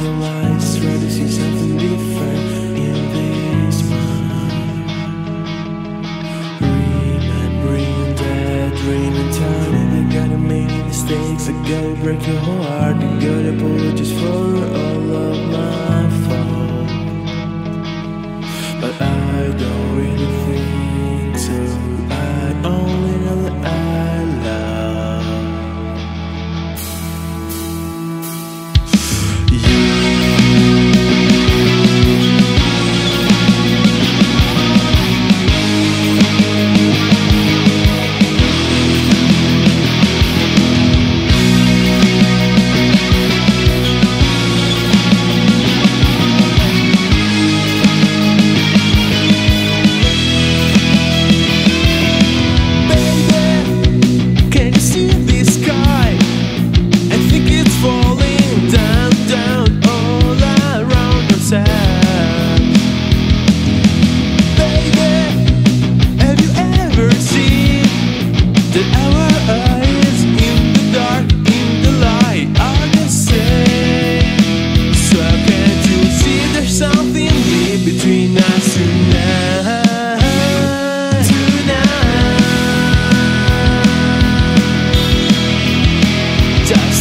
so I try to see something different in this mind. Remembering that dream in time, I gotta make mistakes, I gotta break your heart, I gotta apologize for all of my fault. But I don't really think so, I only know that I love you.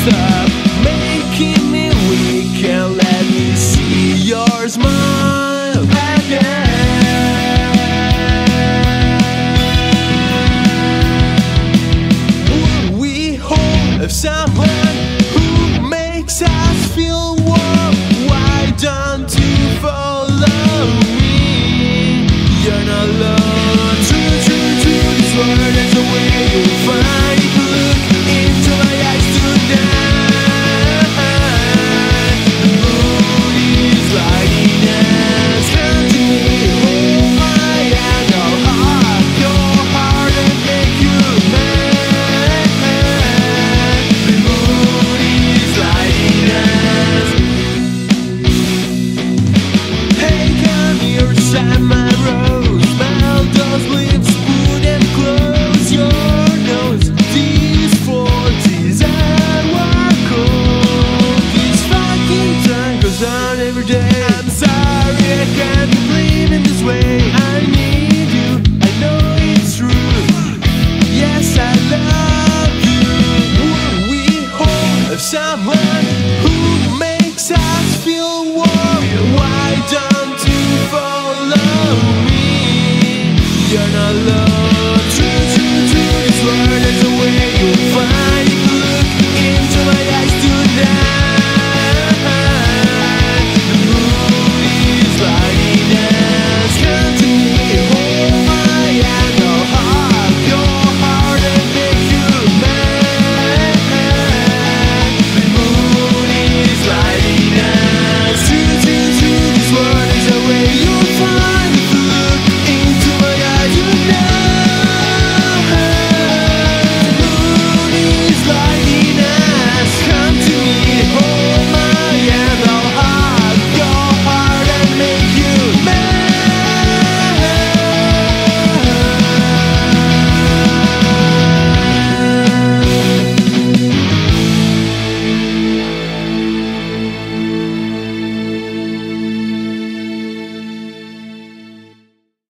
Stop making me weak and let me see your smile again. We hope of someone who makes us feel warm. Why don't you follow me? You're not alone. True, true, true. This world is the way you find. Look into my eyes today. Someone